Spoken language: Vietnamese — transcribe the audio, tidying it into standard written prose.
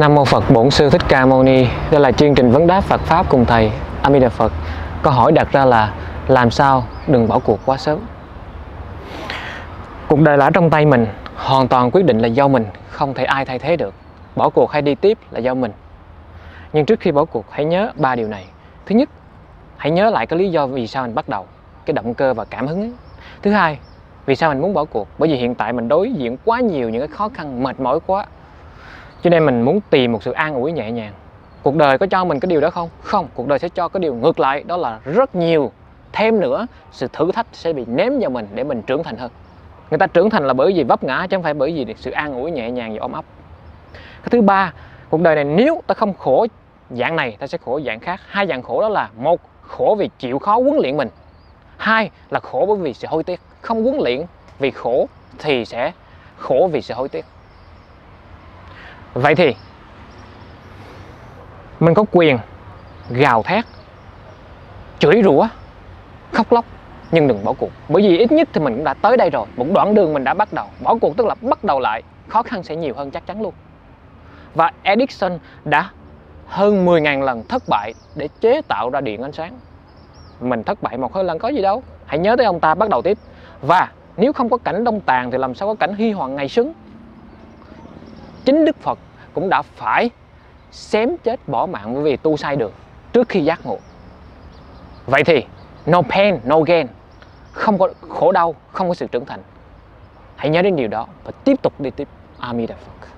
Nam Mô Phật Bổn Sư Thích Ca Mâu Ni. Đây là chương trình vấn đáp Phật Pháp cùng Thầy A Di Đà Phật. Câu hỏi đặt ra là làm sao đừng bỏ cuộc quá sớm. Cuộc đời là ở trong tay mình, hoàn toàn quyết định là do mình, không thể ai thay thế được. Bỏ cuộc hay đi tiếp là do mình. Nhưng trước khi bỏ cuộc hãy nhớ ba điều này. Thứ nhất, hãy nhớ lại cái lý do vì sao mình bắt đầu, cái động cơ và cảm hứng ấy. Thứ hai, vì sao mình muốn bỏ cuộc? Bởi vì hiện tại mình đối diện quá nhiều những cái khó khăn, mệt mỏi quá, cho nên mình muốn tìm một sự an ủi nhẹ nhàng. Cuộc đời có cho mình cái điều đó không? Không, cuộc đời sẽ cho cái điều ngược lại, đó là rất nhiều thêm nữa sự thử thách sẽ bị ném vào mình để mình trưởng thành hơn. Người ta trưởng thành là bởi vì vấp ngã chứ không phải bởi vì sự an ủi nhẹ nhàng và ôm ấp. Cái thứ ba, cuộc đời này nếu ta không khổ dạng này ta sẽ khổ dạng khác. Hai dạng khổ đó là: một, khổ vì chịu khó huấn luyện mình; hai là khổ bởi vì sự hối tiếc. Không huấn luyện vì khổ thì sẽ khổ vì sự hối tiếc. Vậy thì mình có quyền gào thét, chửi rủa, khóc lóc, nhưng đừng bỏ cuộc. Bởi vì ít nhất thì mình cũng đã tới đây rồi, một đoạn đường mình đã bắt đầu. Bỏ cuộc tức là bắt đầu lại, khó khăn sẽ nhiều hơn chắc chắn luôn. Và Edison đã hơn 10.000 lần thất bại để chế tạo ra điện ánh sáng. Mình thất bại một hơi lần có gì đâu, hãy nhớ tới ông ta bắt đầu tiếp. Và nếu không có cảnh Đông Tàn thì làm sao có cảnh Huy Hoàng Ngày Sướng. Chính Đức Phật cũng đã phải xém chết bỏ mạng bởi vì tu sai đường trước khi giác ngộ. Vậy thì no pain, no gain. Không có khổ đau, không có sự trưởng thành. Hãy nhớ đến điều đó và tiếp tục đi tiếp. A Di Đà Phật.